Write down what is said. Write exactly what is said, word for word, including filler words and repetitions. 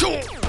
Go!